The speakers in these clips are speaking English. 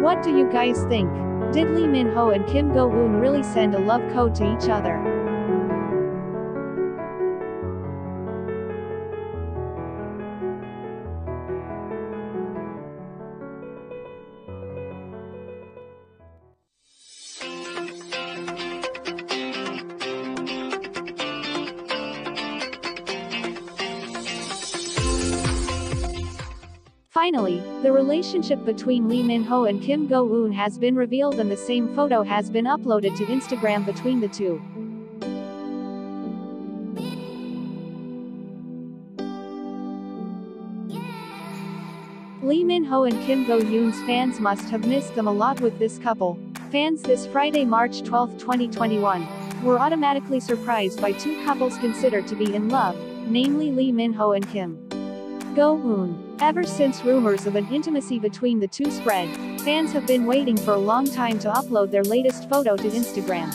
What do you guys think? Did Lee Min Ho and Kim Go Eun really send a love code to each other? Finally, the relationship between Lee Min Ho and Kim Go Eun has been revealed, and the same photo has been uploaded to Instagram between the two. Lee Min Ho and Kim Go Eun's fans must have missed them a lot with this couple. Fans this Friday, March 12, 2021, were automatically surprised by two couples considered to be in love, namely Lee Min Ho and Kim Go Eun. Ever since rumors of an intimacy between the two spread, fans have been waiting for a long time to upload their latest photo to Instagram.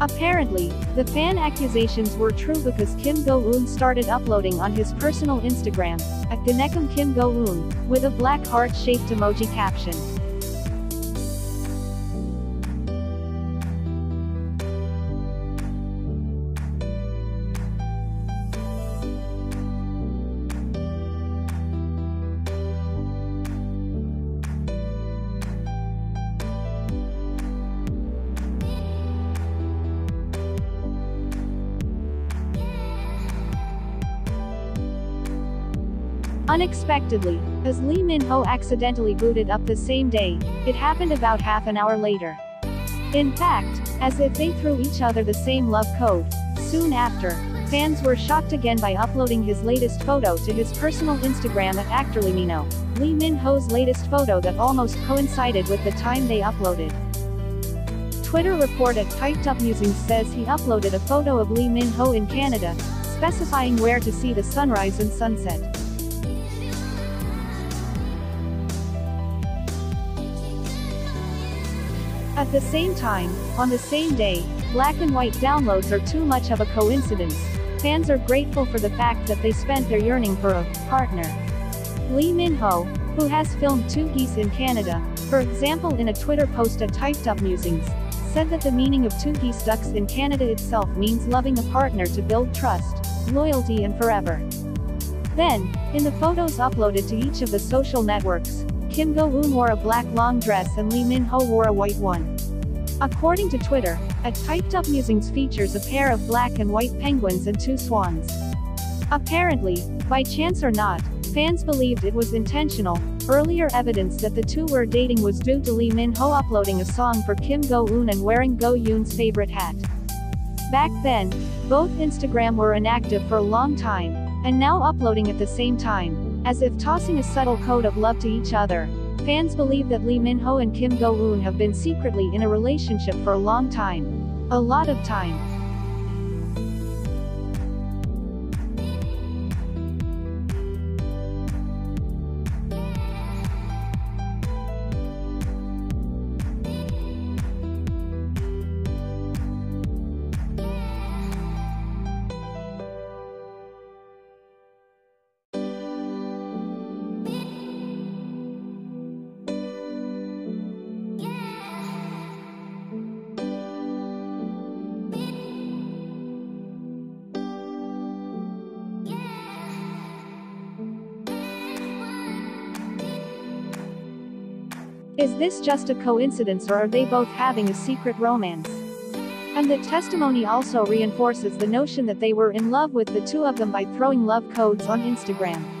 Apparently, the fan accusations were true because Kim Go Eun started uploading on his personal Instagram, @Kim Go Eun, with a black heart-shaped emoji caption. Unexpectedly, as Lee Min Ho accidentally booted up the same day, it happened about half an hour later. In fact, as if they threw each other the same love code, soon after, fans were shocked again by uploading his latest photo to his personal Instagram @actorleemino, Lee Min Ho's latest photo that almost coincided with the time they uploaded. Twitter report @PikedUpMusings says he uploaded a photo of Lee Min Ho in Canada, specifying where to see the sunrise and sunset. At the same time, on the same day, black and white downloads are too much of a coincidence. Fans are grateful for the fact that they spent their yearning for a partner. Lee Min Ho, who has filmed two geese in Canada, for example, in a Twitter post @PikedUpMusings, said that the meaning of two geese ducks in Canada itself means loving a partner to build trust, loyalty and forever. Then, in the photos uploaded to each of the social networks, Kim Go Eun wore a black long dress and Lee Min Ho wore a white one. According to Twitter, @PikedUpMusings features a pair of black and white penguins and two swans. Apparently, by chance or not, fans believed it was intentional. Earlier evidence that the two were dating was due to Lee Min Ho uploading a song for Kim Go Eun and wearing Go Eun's favorite hat. Back then, both Instagram were inactive for a long time, and now uploading at the same time. As if tossing a subtle code of love to each other, fans believe that Lee Min Ho and Kim Go Eun have been secretly in a relationship for a long time. A lot of time. Is this just a coincidence, or are they both having a secret romance? And the testimony also reinforces the notion that they were in love with the two of them by throwing love codes on Instagram.